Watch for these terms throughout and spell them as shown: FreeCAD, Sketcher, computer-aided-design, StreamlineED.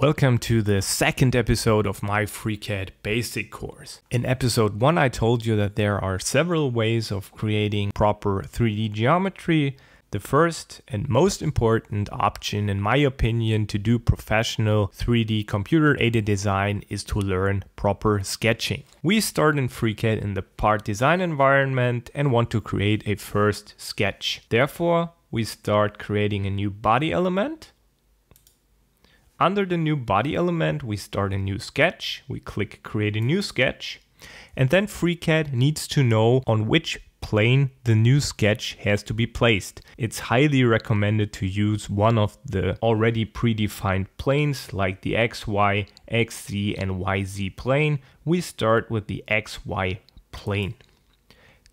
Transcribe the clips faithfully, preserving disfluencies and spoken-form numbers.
Welcome to the second episode of my FreeCAD basic course. In episode one, I told you that there are several ways of creating proper three D geometry. The first and most important option, in my opinion, to do professional three D computer-aided design is to learn proper sketching. We start in FreeCAD in the part design environment and want to create a first sketch. Therefore, we start creating a new body element. Under the new body element, we start a new sketch. We click create a new sketch. And then FreeCAD needs to know on which plane the new sketch has to be placed. It's highly recommended to use one of the already predefined planes like the X Y, X Z and Y Z plane. We start with the X Y plane.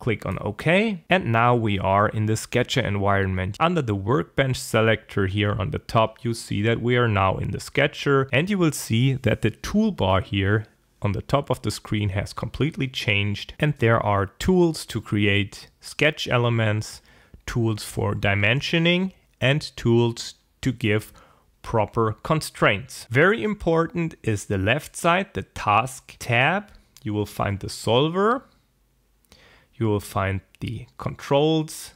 Click on OK, and now we are in the Sketcher environment. Under the workbench selector here on the top, you see that we are now in the Sketcher, and you will see that the toolbar here on the top of the screen has completely changed, and there are tools to create sketch elements, tools for dimensioning, and tools to give proper constraints. Very important is the left side, the Task tab. You will find the solver. You will find the controls.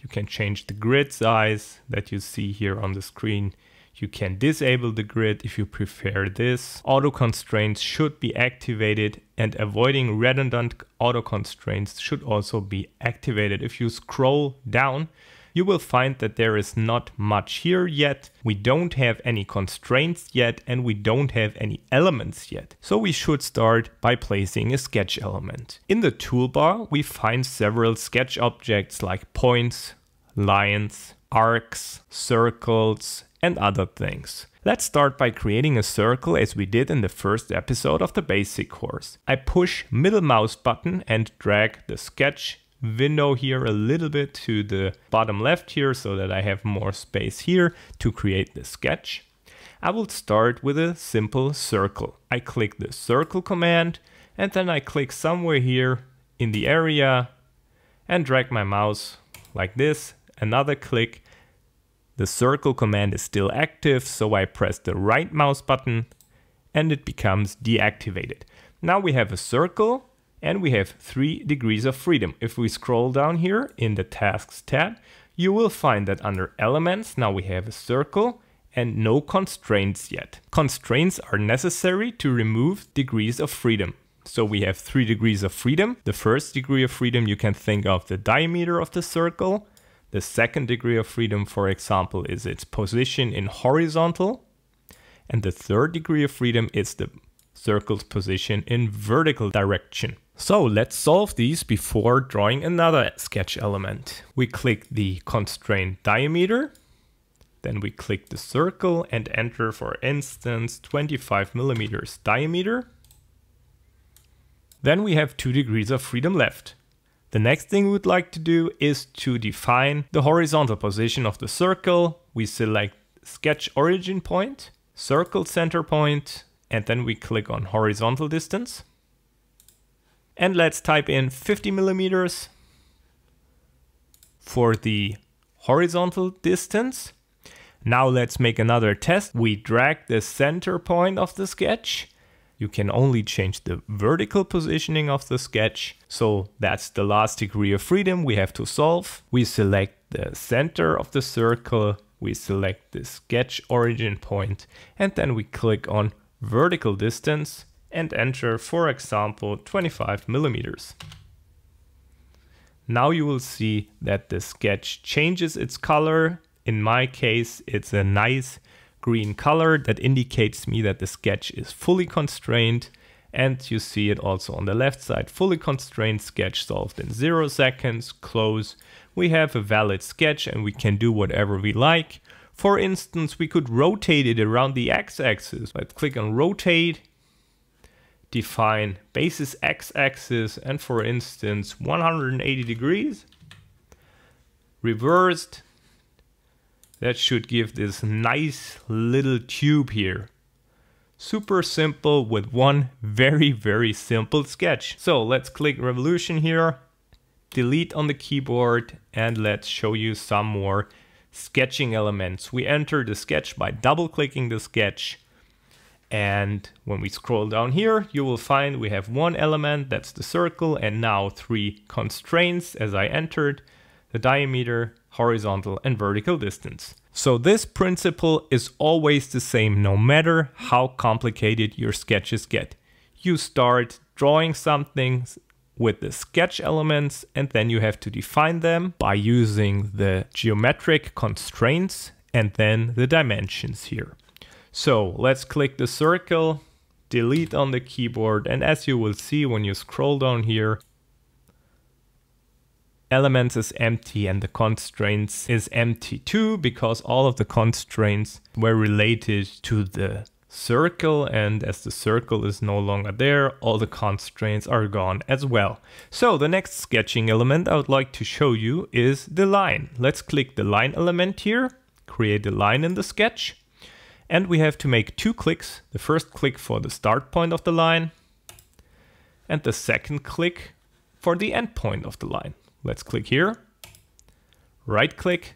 You can change the grid size that you see here on the screen. You can disable the grid if you prefer this. Auto constraints should be activated, and avoiding redundant auto constraints should also be activated. If you scroll down, you will find that there is not much here yet. We don't have any constraints yet, and we don't have any elements yet. So we should start by placing a sketch element. In the toolbar, we find several sketch objects like points, lines, arcs, circles, and other things. Let's start by creating a circle as we did in the first episode of the basic course. I push middle mouse button and drag the sketch window here a little bit to the bottom left here so that I have more space here to create the sketch. I will start with a simple circle. I click the circle command, and then I click somewhere here in the area and drag my mouse like this. Another click. The circle command is still active, so I press the right mouse button and it becomes deactivated. Now we have a circle, and we have three degrees of freedom. If we scroll down here in the Tasks tab, you will find that under Elements, now we have a circle and no constraints yet. Constraints are necessary to remove degrees of freedom. So we have three degrees of freedom. The first degree of freedom, you can think of the diameter of the circle. The second degree of freedom, for example, is its position in horizontal. And the third degree of freedom is the circle's position in vertical direction. So let's solve these before drawing another sketch element. We click the constraint diameter, then we click the circle and enter, for instance, twenty-five millimeters diameter. Then we have two degrees of freedom left. The next thing we would like to do is to define the horizontal position of the circle. We select sketch origin point, circle center point, and then we click on horizontal distance. And let's type in fifty millimeters for the horizontal distance. Now let's make another test. We drag the center point of the sketch. You can only change the vertical positioning of the sketch. So that's the last degree of freedom we have to solve. We select the center of the circle. We select the sketch origin point, and then we click on vertical distance and enter, for example, twenty-five millimeters. Now you will see that the sketch changes its color. In my case, it's a nice green color that indicates me that the sketch is fully constrained. And you see it also on the left side, fully constrained sketch solved in zero seconds, close. We have a valid sketch and we can do whatever we like. For instance, we could rotate it around the x-axis. Let's click on rotate, define basis x-axis, and for instance, one hundred eighty degrees. Reversed. That should give this nice little tube here. Super simple with one very, very simple sketch. So let's click revolution here, delete on the keyboard, and let's show you some more sketching elements. We enter the sketch by double-clicking the sketch. And when we scroll down here, you will find we have one element, that's the circle, and now three constraints as I entered: the diameter, horizontal and vertical distance. So this principle is always the same, no matter how complicated your sketches get. You start drawing something with the sketch elements, and then you have to define them by using the geometric constraints and then the dimensions here. So let's click the circle, delete on the keyboard, and as you will see when you scroll down here, elements is empty and the constraints is empty too, because all of the constraints were related to the circle, and as the circle is no longer there, all the constraints are gone as well. So the next sketching element I would like to show you is the line. Let's click the line element here, create a line in the sketch, and we have to make two clicks. The first click for the start point of the line and the second click for the end point of the line. Let's click here, right click,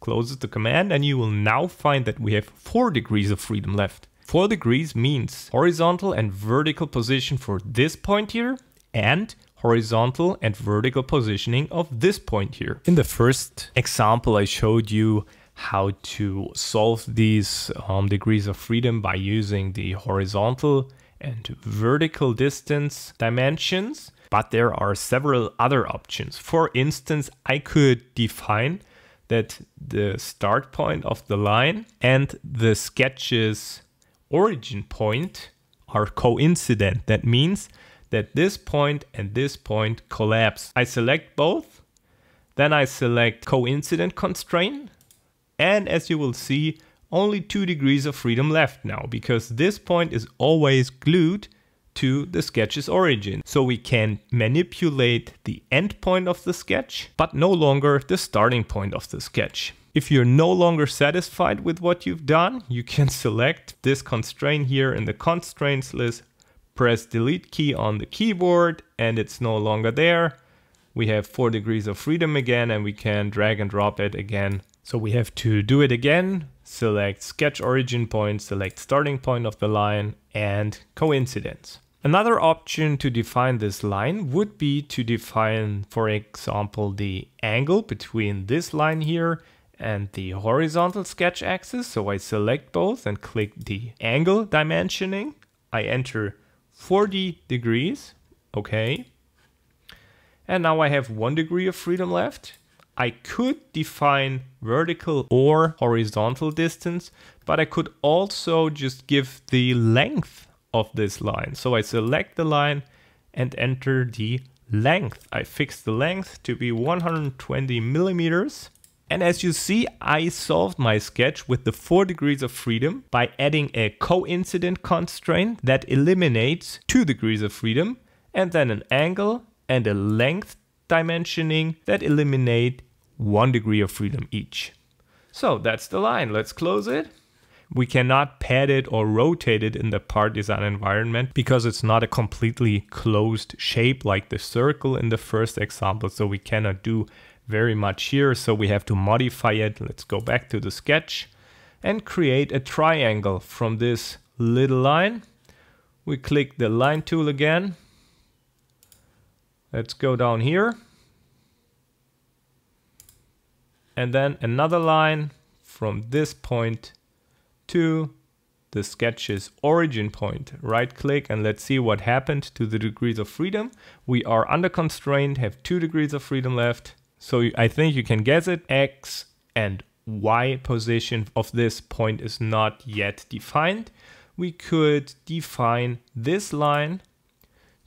closes the command, and you will now find that we have four degrees of freedom left. Four degrees means horizontal and vertical position for this point here, and horizontal and vertical positioning of this point here. In the first example, I showed you how to solve these um, degrees of freedom by using the horizontal and vertical distance dimensions. But there are several other options. For instance, I could define that the start point of the line and the sketch's origin point are coincident. That means that this point and this point collapse. I select both, then I select coincident constraint, and as you will see, only two degrees of freedom left now, because this point is always glued to the sketch's origin. So we can manipulate the end point of the sketch, but no longer the starting point of the sketch. If you're no longer satisfied with what you've done, you can select this constraint here in the constraints list, press delete key on the keyboard, and it's no longer there. We have four degrees of freedom again, and we can drag and drop it again. So we have to do it again, select sketch origin point, select starting point of the line, and coincidence. Another option to define this line would be to define, for example, the angle between this line here and the horizontal sketch axis. So I select both and click the angle dimensioning. I enter forty degrees, okay. And now I have one degree of freedom left. I could define vertical or horizontal distance, but I could also just give the length of this line. So I select the line and enter the length. I fix the length to be one hundred twenty millimeters. And as you see, I solved my sketch with the four degrees of freedom by adding a coincident constraint that eliminates two degrees of freedom, and then an angle and a length dimensioning that eliminate one degree of freedom each. So that's the line. Let's close it. We cannot pad it or rotate it in the part design environment because it's not a completely closed shape like the circle in the first example. So we cannot do very much here. So we have to modify it. Let's go back to the sketch and create a triangle from this little line. We click the line tool again. Let's go down here. And then another line from this point to the sketch's origin point. Right click and let's see what happened to the degrees of freedom. We are under constraint, have two degrees of freedom left. So I think you can guess it. X and Y position of this point is not yet defined. We could define this line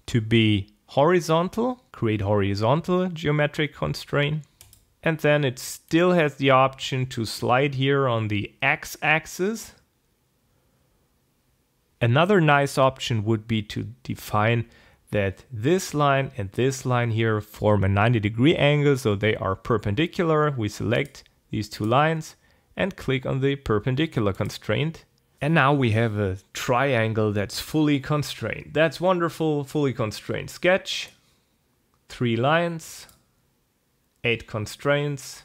to be horizontal, create horizontal geometric constraint, and then it still has the option to slide here on the x-axis. Another nice option would be to define that this line and this line here form a ninety degree angle, so they are perpendicular. We select these two lines and click on the perpendicular constraint. And now we have a triangle that's fully constrained. That's wonderful, fully constrained sketch. Three lines, eight constraints,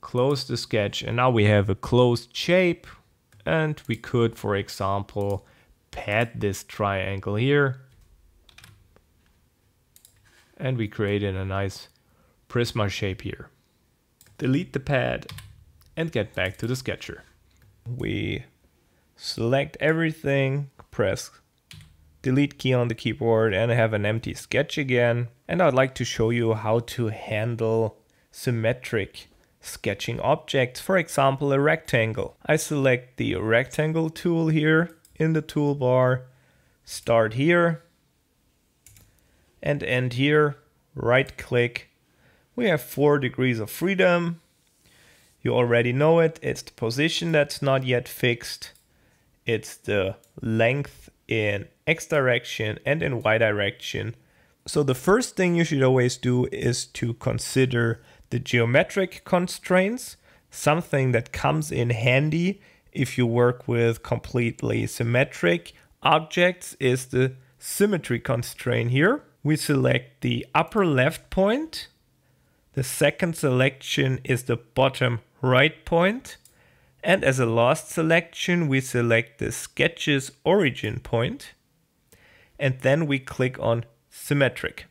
close the sketch. And now we have a closed shape and we could, for example, pad this triangle here, and we created a nice Prisma shape here. Delete the pad and get back to the sketcher. We select everything, press delete key on the keyboard, and I have an empty sketch again. And I'd like to show you how to handle symmetric sketching objects, for example, a rectangle. I select the rectangle tool here in the toolbar, start here and end here, right click. We have four degrees of freedom. You already know it. It's the position that's not yet fixed. It's the length in X direction and in Y direction. So the first thing you should always do is to consider the geometric constraints, something that comes in handy if you work with completely symmetric objects is the symmetry constraint here. We select the upper left point. The second selection is the bottom right point. And as a last selection, we select the sketch's origin point. And then we click on symmetric.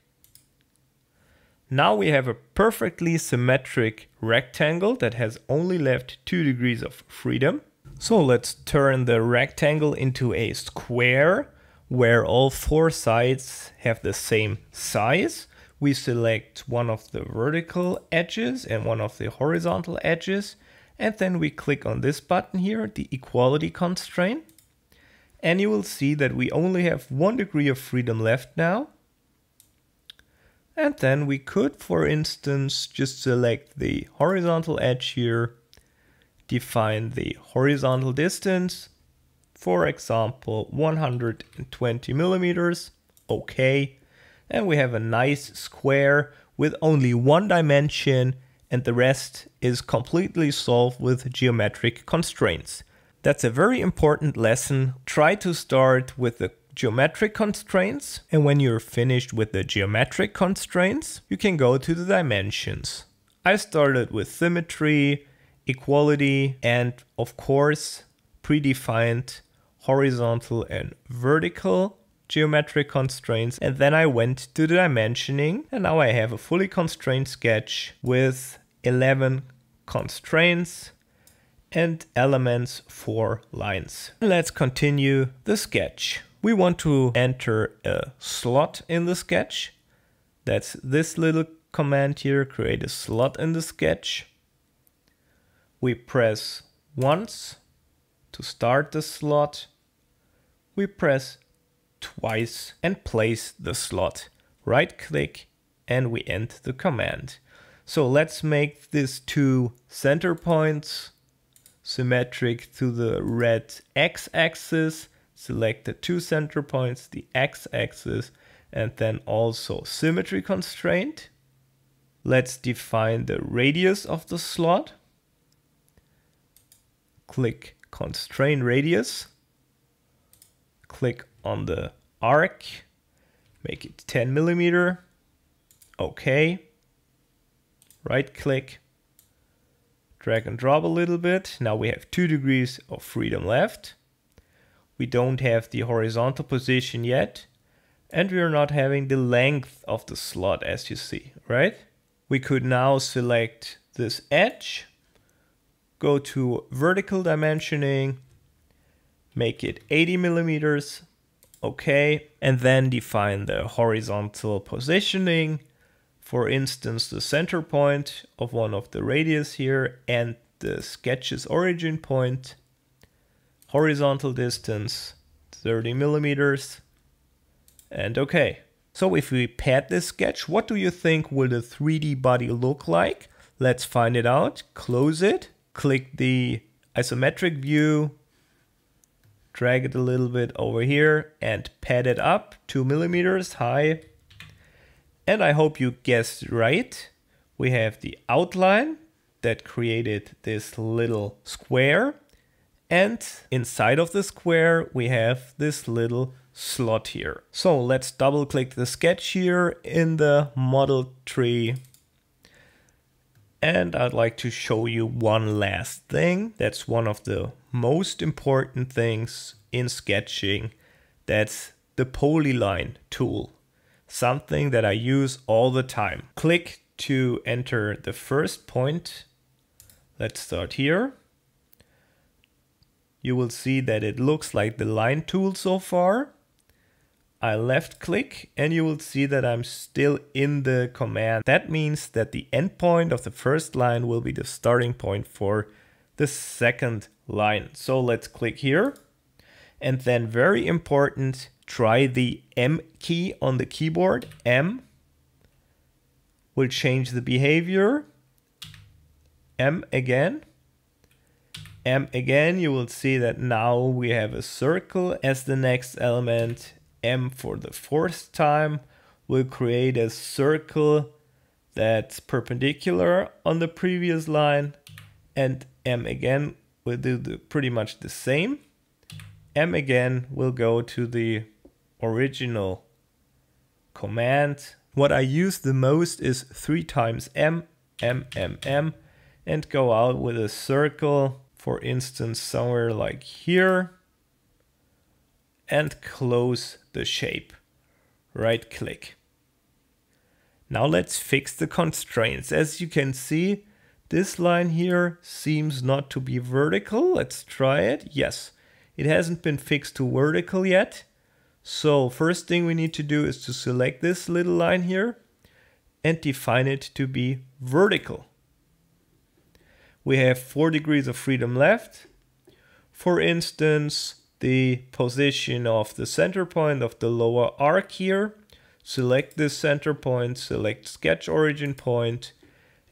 Now we have a perfectly symmetric rectangle that has only left two degrees of freedom. So let's turn the rectangle into a square where all four sides have the same size. We select one of the vertical edges and one of the horizontal edges, and then we click on this button here, the equality constraint, and you will see that we only have one degree of freedom left now. And then we could, for instance, just select the horizontal edge here, define the horizontal distance, for example, one hundred twenty millimeters, okay. And we have a nice square with only one dimension, and the rest is completely solved with geometric constraints. That's a very important lesson. Try to start with the geometric constraints, and when you're finished with the geometric constraints, you can go to the dimensions. I started with symmetry, equality, and of course, predefined horizontal and vertical geometric constraints, and then I went to the dimensioning, and now I have a fully constrained sketch with eleven constraints and elements for lines. Let's continue the sketch. We want to enter a slot in the sketch. That's this little command here, create a slot in the sketch. We press once to start the slot. We press twice and place the slot. Right click and we end the command. So let's make these two center points symmetric to the red x-axis. Select the two center points, the x-axis, and then also symmetry constraint. Let's define the radius of the slot. Click constrain radius. Click on the arc, make it ten millimeter, okay, right click, drag and drop a little bit. Now we have two degrees of freedom left. We don't have the horizontal position yet, and we are not having the length of the slot, as you see, right? We could now select this edge, go to vertical dimensioning, make it eighty millimeters, okay, and then define the horizontal positioning, for instance, the center point of one of the radius here and the sketch's origin point, horizontal distance thirty millimeters, and okay. So if we pad this sketch, what do you think will the three D body look like? Let's find it out. Close it, click the isometric view, drag it a little bit over here and pad it up two millimeters high. And I hope you guessed right. We have the outline that created this little square. And inside of the square, we have this little slot here. So let's double click the sketch here in the model tree. And I'd like to show you one last thing. That's one of the most important things in sketching. That's the polyline tool, something that I use all the time. Click to enter the first point. Let's start here. You will see that it looks like the line tool so far. I left click and you will see that I'm still in the command. That means that the endpoint of the first line will be the starting point for the second line. So let's click here. And then, very important, try the M key on the keyboard. M will change the behavior. M again. M again, you will see that now we have a circle as the next element. M for the fourth time will create a circle that's perpendicular on the previous line, and M again will do the, pretty much the same. M again will go to the original command. What I use the most is three times M, M, M, M, and go out with a circle, for instance, somewhere like here, and close the shape. Right click. Now let's fix the constraints. As you can see, this line here seems not to be vertical. Let's try it. Yes, it hasn't been fixed to vertical yet. So first thing we need to do is to select this little line here and define it to be vertical. We have four degrees of freedom left. For instance, the position of the center point of the lower arc here. Select this center point, select sketch origin point,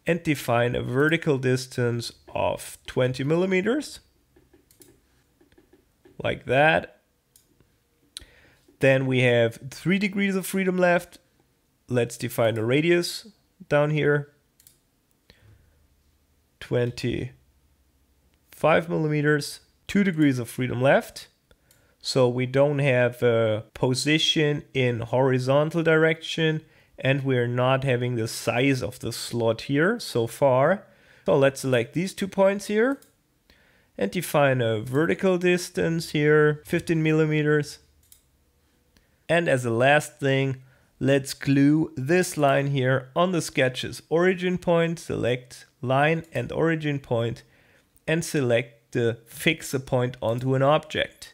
and define a vertical distance of twenty millimeters. Like that. Then we have three degrees of freedom left. Let's define a radius down here. twenty-five millimeters, two degrees of freedom left. So we don't have a position in horizontal direction, and we're not having the size of the slot here so far. So let's select these two points here and define a vertical distance here, fifteen millimeters. And as a last thing, let's glue this line here on the sketch's origin point. Select line and origin point and select the fix a point onto an object.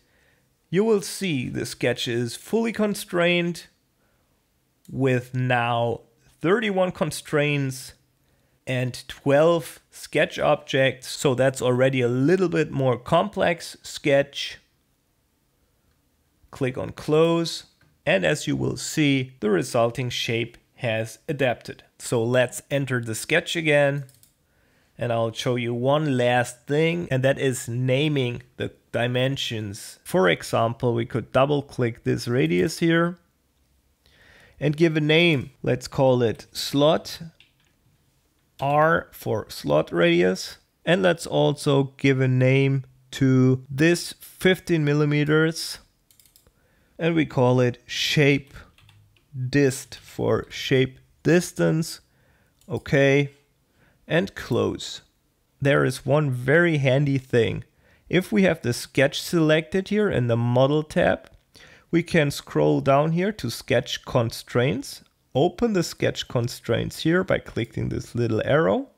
You will see the sketch is fully constrained with now thirty-one constraints and twelve sketch objects. So that's already a little bit more complex sketch. Click on close. And as you will see, the resulting shape has adapted. So let's enter the sketch again. And I'll show you one last thing, and that is naming the dimensions. For example, we could double click this radius here and give a name. Let's call it slot, R for slot radius. And let's also give a name to this fifteen millimeters, and we call it shape dist for shape distance. Okay. And close. There is one very handy thing. If we have the sketch selected here in the model tab, we can scroll down here to sketch constraints, open the sketch constraints here by clicking this little arrow,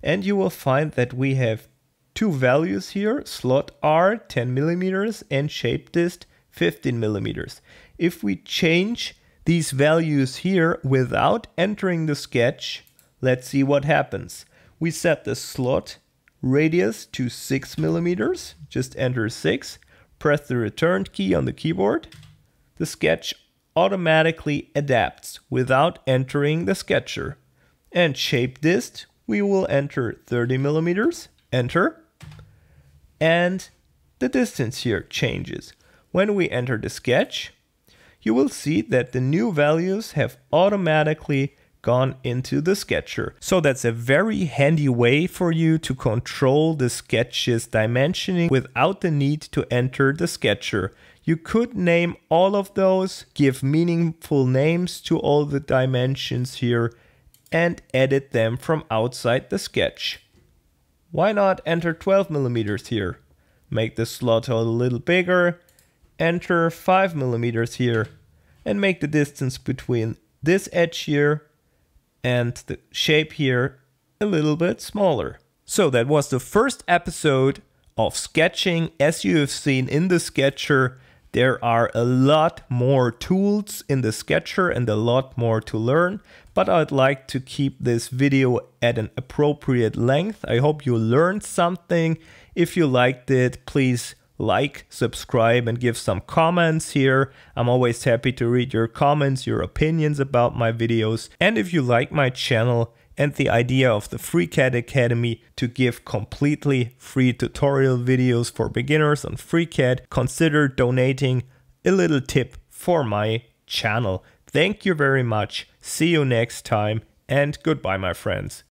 and you will find that we have two values here, slot R ten millimeters and shape dist fifteen millimeters. If we change these values here without entering the sketch, let's see what happens. We set the slot radius to six millimeters. Just enter six. Press the return key on the keyboard. The sketch automatically adapts without entering the sketcher. And shape dist, we will enter thirty millimeters. Enter. And the distance here changes. When we enter the sketch, you will see that the new values have automatically gone into the sketcher. So that's a very handy way for you to control the sketch's dimensioning without the need to enter the sketcher. You could name all of those, give meaningful names to all the dimensions here, and edit them from outside the sketch. Why not enter twelve millimeters here? Make the slot a little bigger, enter five millimeters here, and make the distance between this edge here and the shape here a little bit smaller. So that was the first episode of sketching. As you have seen in the Sketcher, there are a lot more tools in the Sketcher and a lot more to learn, but I'd like to keep this video at an appropriate length. I hope you learned something. If you liked it, please like, subscribe, and give some comments here. I'm always happy to read your comments, your opinions about my videos. And if you like my channel and the idea of the FreeCAD Academy to give completely free tutorial videos for beginners on FreeCAD, consider donating a little tip for my channel. Thank you very much. See you next time, and goodbye, my friends.